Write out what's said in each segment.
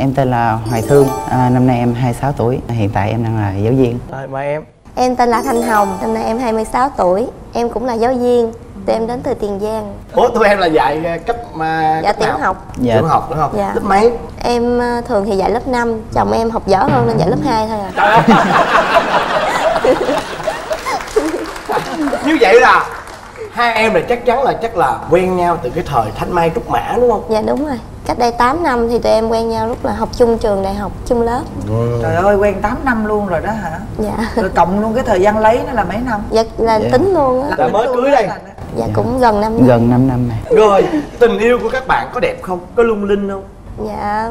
Em tên là Hoài Thương, năm nay em 26 tuổi, hiện tại em đang là giáo viên. Ba em. Em tên là Thanh Hồng, năm nay em 26 tuổi, em cũng là giáo viên, tụi em đến từ Tiền Giang. Ủa, tụi em là dạy cấp mà dạ, tiểu học. Dạ, tiểu học đúng không? Dạ. Lớp mấy? Em thường thì dạy lớp 5, chồng em học dở hơn nên dạy lớp 2 thôi à. Như vậy là hai em là chắc chắn là quen nhau từ cái thời Thanh Mai Trúc Mã đúng không? Dạ đúng rồi. Cách đây 8 năm thì tụi em quen nhau lúc là học chung trường đại học, chung lớp. Trời ơi, quen 8 năm luôn rồi đó hả? Dạ. Rồi cộng luôn cái thời gian lấy nó là mấy năm? Dạ là dạ, tính luôn á. Là mới cưới đây. Dạ, dạ cũng gần 5 năm. Gần 5 năm này. Rồi, tình yêu của các bạn có đẹp không? Có lung linh không? Dạ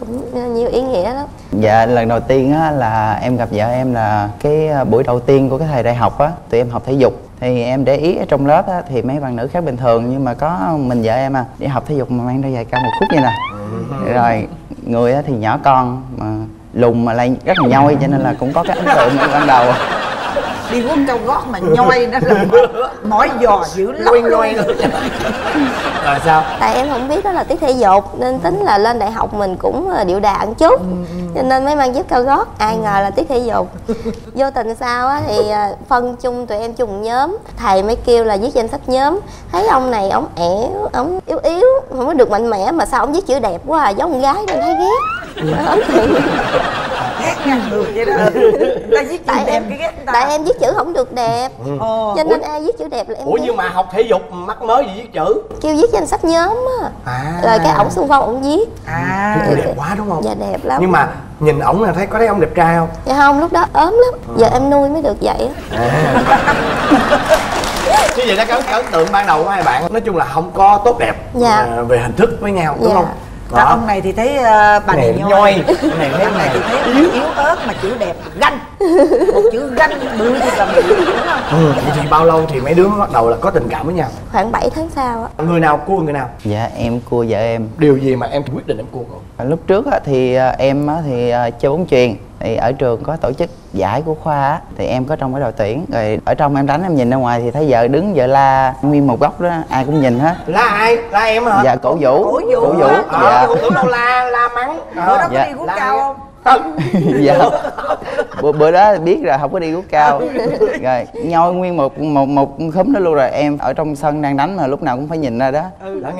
cũng nhiều ý nghĩa lắm. Dạ lần đầu tiên á là em gặp vợ em là cái buổi đầu tiên của cái thời đại học á, tụi em học thể dục. Thì em để ý ở trong lớp á, thì mấy bạn nữ khác bình thường, nhưng mà có mình vợ em à, đi học thể dục mà mang đôi giày cao 1 phút vậy nè. Rồi người á thì nhỏ con mà lùn mà lại rất là nhoi, cho nên là cũng có cái ấn tượng ban đầu. Đi guốc cao gót mà nhoi đó là mỏi giò dữ lắm. Rồi sao? Tại em không biết đó là tiết thể dục nên tính là lên đại học mình cũng điệu đà một chút, cho nên mới mang dép cao gót, ai ngờ là tiết thể dục. Vô tình sao á thì phân chung tụi em chung nhóm, thầy mới kêu là viết danh sách nhóm. Thấy ông này ông ẻo, ông yếu, không có được mạnh mẽ mà sao ông viết chữ đẹp quá à, giống con gái nên thấy ghét. Vậy đó. Tại em viết chữ không được đẹp, cho nên ai viết chữ đẹp là em. Ủa nhưng mà học thể dục mắc mới gì viết chữ? Kêu viết danh sách nhóm á, rồi cái ổng xung phong ổng viết. Đẹp quá đúng không? Dạ đẹp lắm. Nhưng mà nhìn ổng là thấy, có thấy ổng đẹp trai không? Dạ không, lúc đó ốm lắm, giờ em nuôi mới được vậy. Chứ vậy đó, cái ấn tượng ban đầu của hai bạn nói chung là không có tốt đẹp về hình thức với nhau đúng không? Còn ông này thì thấy bà này nhoi, ông này thì thấy yếu ớt mà chữ đẹp ganh. Một chữ ganh bự thì là mình đúng không? Vậy thì bao lâu thì mấy đứa bắt đầu là có tình cảm với nhau? Khoảng 7 tháng sau á. Người nào cua người nào? Dạ em cua vợ em. Điều gì mà em quyết định em cua cậu? Lúc trước thì em thì chơi bóng chuyền, thì ở trường có tổ chức giải của khoa thì em có trong cái đội tuyển. Rồi ở trong em đánh, em nhìn ra ngoài thì thấy vợ đứng vợ la nguyên một góc đó, ai cũng nhìn hết. La ai? La em hả? Dạ cổ vũ. Cổ vũ dạ. Cổ vũ đâu la mắng. Bữa đó có đi guốc cao không? Dạ bữa đó biết rồi, không có đi guốc cao. Rồi nhoi nguyên một khúm đó luôn. Rồi em ở trong sân đang đánh mà lúc nào cũng phải nhìn ra đó.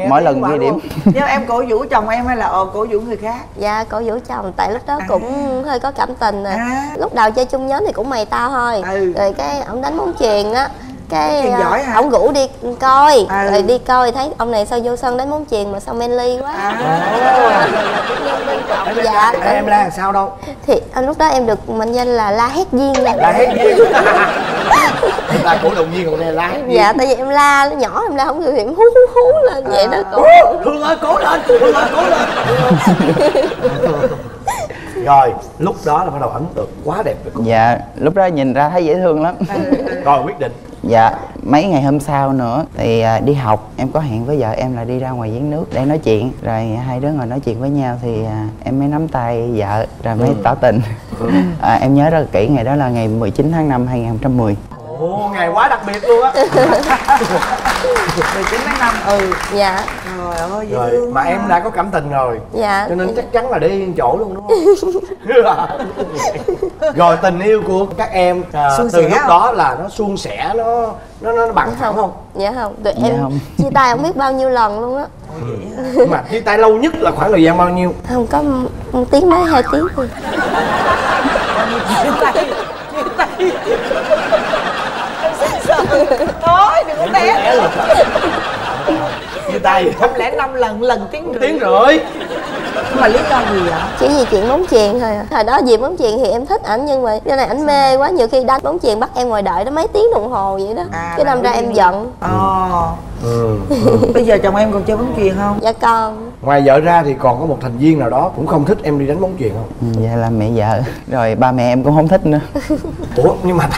Mỗi lần ghi điểm. Nhưng em cổ vũ chồng em hay là cổ vũ người khác? Dạ cổ vũ chồng, tại lúc đó cũng hơi có cảm tình rồi. Lúc đầu chơi chung nhóm thì cũng mày tao thôi. Rồi cái ổng đánh bóng chuyền á, cái ổng rủ đi coi, rồi đi coi thấy ông này sao vô sân đánh bóng chuyền mà sao manly quá. Dạ em la làm sao đâu? Thì lúc đó em được mệnh danh là la hét viên. La hét viên. Em la cổ động viên, còn đây la hét viên. Dạ tại vì em la nó nhỏ, em la không được thì em hú lên vậy đó. Thương ơi cố lên, Thương ơi cố lên. Rồi lúc đó là bắt đầu ấn tượng quá đẹp rồi. Dạ lúc đó nhìn ra thấy dễ thương lắm. Rồi quyết định. Dạ mấy ngày hôm sau nữa thì đi học em có hẹn với vợ em là đi ra ngoài giếng nước để nói chuyện. Rồi hai đứa ngồi nói chuyện với nhau thì em mới nắm tay vợ rồi mới tỏ tình. Em nhớ rất là kỹ ngày đó là ngày 19 tháng 5 2010. Ồ ngày quá đặc biệt luôn á. 19 tháng 5 dạ. Trời ơi dễ thương mà em đã có cảm tình rồi. Dạ. Cho nên chắc chắn là đi chỗ luôn đúng không? Rồi tình yêu của các em từ lúc đó là nó suôn sẻ, nó bằng thẳng không? Dạ không, tụi em chia tay không biết bao nhiêu lần luôn á. Mà chia tay lâu nhất là khoảng thời gian bao nhiêu? Không có 1 tiếng mấy, 2 tiếng thôi. Thôi đừng có té. Chia tay 105 lần, tiếng rưỡi. Mà lý do gì vậy? Chỉ vì chuyện bóng chuyền thôi à. Thời đó vì bóng chuyền thì em thích ảnh, nhưng mà cái này ảnh mê quá, nhiều khi đánh bóng chuyền bắt em ngồi đợi nó mấy tiếng đồng hồ vậy đó. Cái đâm ra em giận. Bây giờ chồng em còn chơi bóng chuyền không? Dạ con. Ngoài vợ ra thì còn có một thành viên nào đó cũng không thích em đi đánh bóng chuyền không? Dạ là mẹ vợ. Rồi ba mẹ em cũng không thích nữa. Ủa nhưng mà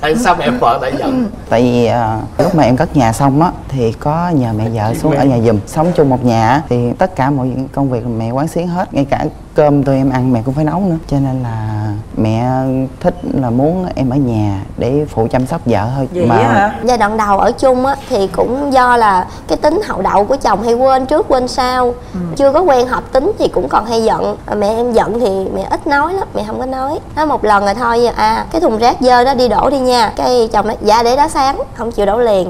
tại sao mẹ vợ lại giận? Tại vì lúc mà em cất nhà xong á thì có nhờ mẹ vợ xuống ở nhà giùm. Sống chung một nhà thì tất cả mọi công việc mẹ quán xuyến hết, ngay cả cơm tụi em ăn mẹ cũng phải nấu nữa, cho nên là Mẹ thích là muốn em ở nhà để phụ chăm sóc vợ thôi. Vậy mà hả? Giai đoạn đầu ở chung á, thì cũng do là cái tính hậu đậu của chồng hay quên trước quên sau, chưa có quen hợp tính thì cũng còn hay giận. Mẹ em giận thì mẹ ít nói lắm, mẹ không có nói. Nói một lần rồi thôi, à cái thùng rác dơ đó đi đổ đi nha. Cái chồng nói dạ để đó sáng, không chịu đổ liền.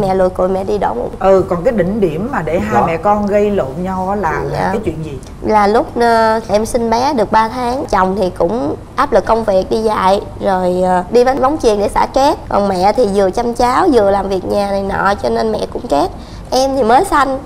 Mẹ lùi cùi mẹ đi đổ một... còn cái đỉnh điểm mà để hai mẹ con gây lộn nhau là cái chuyện gì? Là lúc em sinh bé được 3 tháng, chồng thì cũng áp lực công việc đi dạy, rồi đi đánh bóng chuyền để xả stress. Còn mẹ thì vừa chăm cháu vừa làm việc nhà này nọ, cho nên mẹ cũng stress. Em thì mới sanh,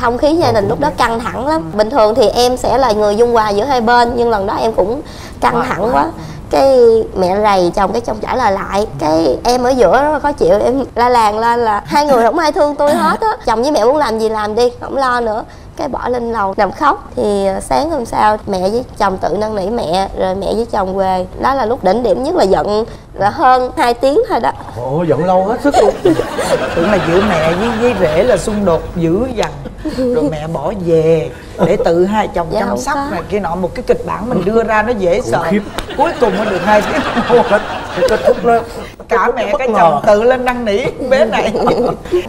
không khí gia đình lúc đó căng thẳng lắm. Bình thường thì em sẽ là người dung hòa giữa hai bên, nhưng lần đó em cũng căng thẳng quá. Cái mẹ rầy chồng, cái chồng trả lời lại. Cái em ở giữa rất là khó chịu, em la làng lên là hai người không ai thương tôi hết á. Chồng với mẹ muốn làm gì làm đi, không lo nữa. Cái bỏ lên lầu nằm khóc. Thì sáng hôm sau mẹ với chồng tự năn nỉ mẹ, rồi mẹ với chồng về. Đó là lúc đỉnh điểm nhất, là giận là hơn 2 tiếng thôi đó. Ồ, giận lâu hết sức luôn. Tưởng là giữa mẹ với rể là xung đột dữ dằn, rồi mẹ bỏ về để tự hai chồng chăm sóc này kia nọ. Một cái kịch bản mình đưa ra nó dễ sợ, cuối cùng mới được 2 tiếng. Kết thúc đó, cả mẹ cái chồng tự lên năn nỉ bé này.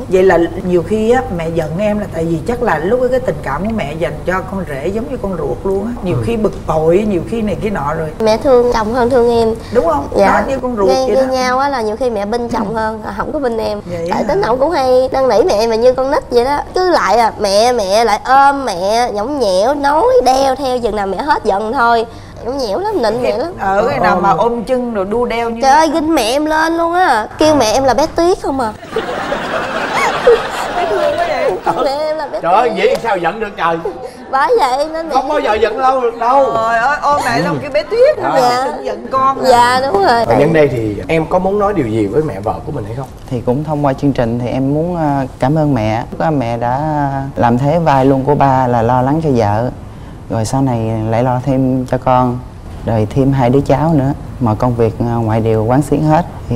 Vậy là nhiều khi á, mẹ giận em là tại vì chắc là lúc ấy cái tình cảm của mẹ dành cho con rể giống như con ruột luôn á. Nhiều khi bực bội, nhiều khi này kia nọ rồi. Mẹ thương chồng hơn thương em, đúng không? Dạ. Đó, như con ruột vậy đó. Nhau á là nhiều khi mẹ binh chồng hơn, không có binh em. Vậy tại tính ổng cũng hay năn nỉ mẹ mà như con nít vậy đó. Cứ lại à mẹ lại ôm mẹ, nhõng nhẽo, nói đeo theo, chừng nào mẹ hết giận thôi. Cũng nhẽo lắm, nịnh mẹ lắm. Ở cái nào mà ôm chân rồi đu đeo như... Trời ơi, ginh mẹ em lên luôn á. Kêu mẹ em là bé Tuyết không à. Bé thương quá vậy. Mẹ em là bé Tuyết. Trời ơi, vậy sao giận được trời. Bởi vậy nên mẹ... Không bao giờ giận lâu được đâu. Trời ơi, ôm mẹ là một cái bé Tuyết. Dạ. Giận con. Dạ, đúng rồi. Ở nhân đây thì em có muốn nói điều gì với mẹ vợ của mình hay không? Thì cũng thông qua chương trình thì em muốn cảm ơn mẹ. Mẹ đã làm thế vai luôn của ba là lo lắng cho vợ, rồi sau này lại lo thêm cho con, rồi thêm 2 đứa cháu nữa. Mà công việc ngoại đều quán xuyến hết. Thì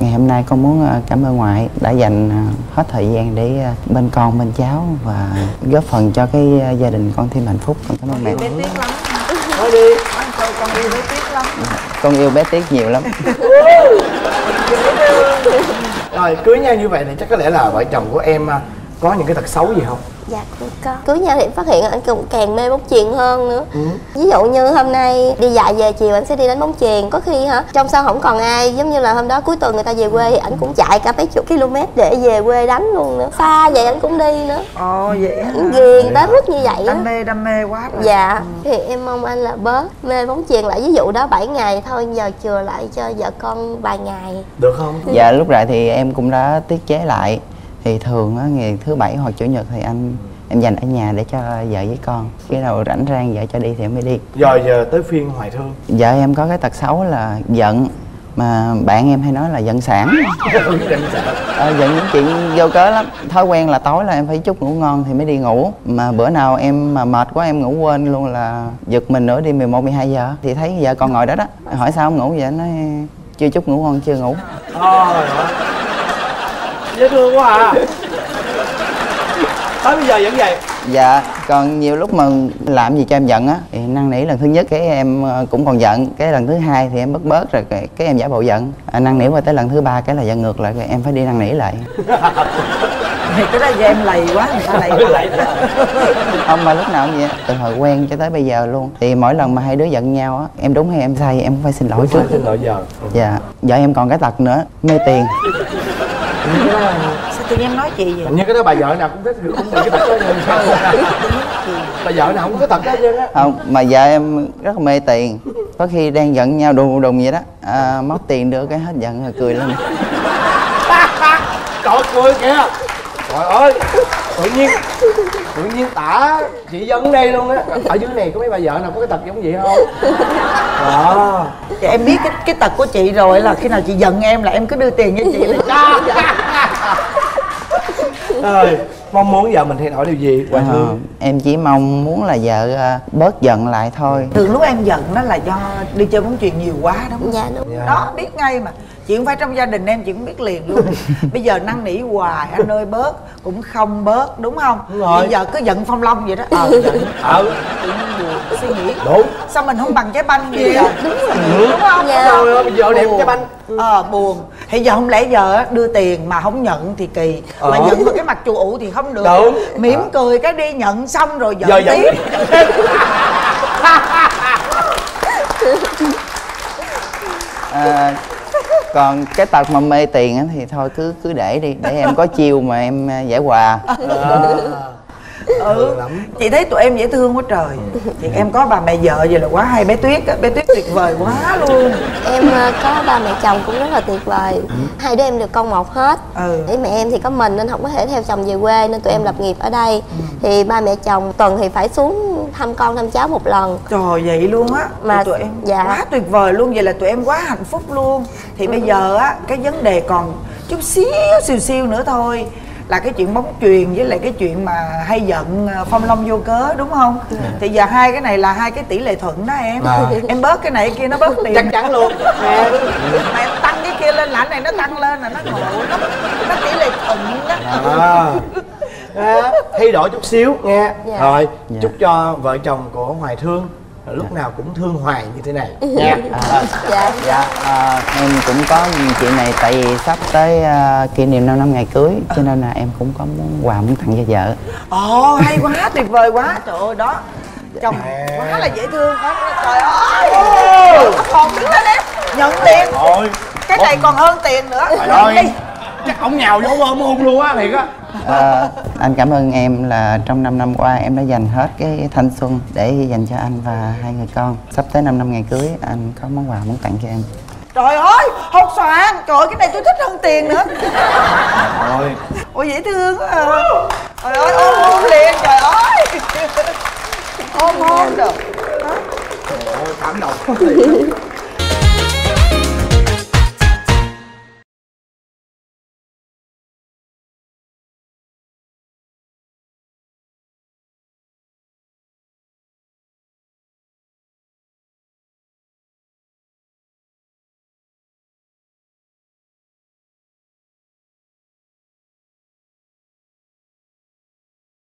ngày hôm nay con muốn cảm ơn ngoại đã dành hết thời gian để bên con, bên cháu, và góp phần cho cái gia đình con thêm hạnh phúc. Con cảm ơn mẹ. Con yêu bé Tuyết lắm. Thôi đi. Con yêu bé Tuyết lắm. Con yêu bé Tuyết nhiều lắm. Rồi, cưới nhau như vậy thì chắc có lẽ là vợ chồng của em có những cái tật xấu gì không? Dạ cũng có. Cưới nhau thì phát hiện anh cũng càng mê bóng chuyền hơn nữa. Ví dụ như hôm nay đi dạy về chiều anh sẽ đi đánh bóng chuyền. Có khi hả trong sân không còn ai, giống như là hôm đó cuối tuần người ta về quê thì anh cũng chạy cả mấy chục km để về quê đánh luôn nữa. Xa vậy anh cũng đi nữa. Ồ vậy hả? Ghiền tới mức như vậy. Đam mê quá rồi. Dạ. Thì em mong anh là bớt mê bóng chuyền lại. Ví dụ đó 7 ngày thôi, giờ chừa lại cho vợ con vài ngày được không? Dạ lúc lại thì em cũng đã tiết chế lại. Thì thường á, ngày thứ Bảy hoặc Chủ nhật thì em dành ở nhà để cho vợ với con. Khi nào rảnh rang vợ cho đi thì em mới đi. Rồi giờ tới phiên Hoài Thương. Vợ em có cái tật xấu là giận, mà bạn em hay nói là giận sản. Giận những chuyện vô cớ lắm. Thói quen là tối là em phải chúc ngủ ngon thì mới đi ngủ. Mà bữa nào em mà mệt quá em ngủ quên luôn là giật mình nữa đi 11, 12 giờ. Thì thấy vợ con ngồi đó đó, hỏi sao không ngủ vậy, nói chưa chúc ngủ ngon, chưa ngủ. Dễ thương quá à. Tới bây giờ vẫn vậy? Dạ, còn nhiều lúc mà làm gì cho em giận á thì năn nỉ lần thứ nhất cái em cũng còn giận. Cái lần thứ hai thì em bớt rồi, cái em giả bộ giận, năn nỉ qua tới lần thứ ba cái là giận ngược lại, rồi em phải đi năn nỉ lại. Cái đó do em lầy quá, người ta lầy quá. Không mà lúc nào cũng vậy, từ hồi quen cho tới bây giờ luôn. Thì mỗi lần mà hai đứa giận nhau á, em đúng hay em sai em cũng phải xin lỗi trước. Xin lỗi giờ. Dạ, vợ em còn cái tật nữa, mê tiền. Sao tự nhiên em nói chị vậy? Như cái đó bà vợ nào cũng thích hiểu cũng cái tật đó như sao. Bà vợ nào cũng có tật đó chứ. Không, mà vợ em rất mê tiền. Có khi đang giận nhau đùng đùng vậy đó, móc tiền đưa cái hết giận rồi cười lên. Trời cười kìa. Trời ơi, tự nhiên tả chị Dân đây luôn á. Ở dưới này có mấy bà vợ nào có cái tật giống vậy không? Chị em biết cái tật của chị rồi, là khi nào chị giận em là em cứ đưa tiền cho chị là mong muốn vợ mình thay đổi điều gì? Em chỉ mong muốn là vợ bớt giận lại thôi. Từ lúc em giận đó là do đi chơi bóng chuyền nhiều quá đúng không? Dạ đúng. Đó biết ngay mà. Chị không phải trong gia đình em chị cũng biết liền luôn. Bây giờ năn nỉ hoài anh ơi bớt, cũng không bớt, đúng không? Bây giờ cứ giận phong long vậy đó. Suy nghĩ đúng. Sao mình không bằng trái banh vậy? Đúng không? Rồi bây giờ đẹp trái banh. Buồn. Thì giờ không lẽ giờ đưa tiền mà không nhận thì kỳ, mà nhận cái mặt chù ụ thì không được. Đúng. Mỉm cười cái đi, nhận xong rồi giận tiếp. Còn cái tật mà mê tiền á thì thôi cứ để đi, để em có chiêu mà em giải hòa. Chị thấy tụi em dễ thương quá trời. Thì em có bà mẹ vợ vậy là quá hay. Bé Tuyết á, bé Tuyết tuyệt vời quá luôn. Em có ba mẹ chồng cũng rất là tuyệt vời. Hai đứa em được con một hết. Để mẹ em thì có mình nên không có thể theo chồng về quê, nên tụi em lập nghiệp ở đây. Thì ba mẹ chồng tuần thì phải xuống thăm con thăm cháu một lần. Trời, vậy luôn á mà tụi em quá tuyệt vời luôn. Vậy là tụi em quá hạnh phúc luôn. Thì bây giờ á, cái vấn đề còn chút xíu xìu nữa thôi, là cái chuyện bóng chuyền với lại cái chuyện mà hay giận phong long vô cớ, đúng không? Thì giờ hai cái này là hai cái tỷ lệ thuận đó em. Em bớt cái này kia nó bớt tiền chắc chắn luôn. Mà em tăng cái kia lên là cái này nó tăng lên là nó ngộ, nó tỷ lệ thuận đó. Thay đổi chút xíu nghe. Rồi chúc cho vợ chồng của Hoài Thương lúc nào cũng thương Hoài như thế này nha. Em cũng có chuyện này tại vì sắp tới kỷ niệm 5 năm ngày cưới, cho nên là em cũng có món quà muốn tặng cho vợ. Ồ, hay quá, tuyệt vời quá. Trời ơi đó, chồng quá là dễ thương. Trời ơi, còn đứng lên em nhận tiền. Cái này còn hơn tiền nữa. Trời ơi, chắc ổng nhào vô ôm hôn luôn á, thiệt á. Anh cảm ơn em là trong 5 năm qua em đã dành hết cái thanh xuân để dành cho anh và hai người con. Sắp tới 5 năm ngày cưới anh có món quà muốn tặng cho em. Trời ơi, hột xoàn, trời ơi, cái này tôi thích hơn tiền nữa. Ôi dễ thương quá à. Trời ơi, ôm hôn liền, trời ơi. Ôm hôn được. Cảm động.